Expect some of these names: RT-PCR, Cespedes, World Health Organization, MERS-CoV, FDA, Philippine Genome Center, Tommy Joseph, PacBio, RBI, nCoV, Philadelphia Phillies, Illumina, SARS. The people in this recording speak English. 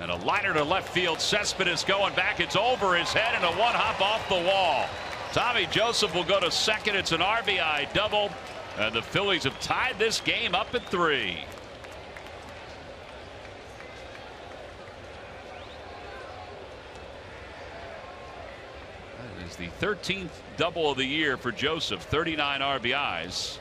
And a liner to left field. Cespedes going back. It's over his head and a one-hop off the wall. Tommy Joseph will go to second. It's an RBI double. And the Phillies have tied this game up at 3. That is the 13th double of the year for Joseph. 39 RBIs.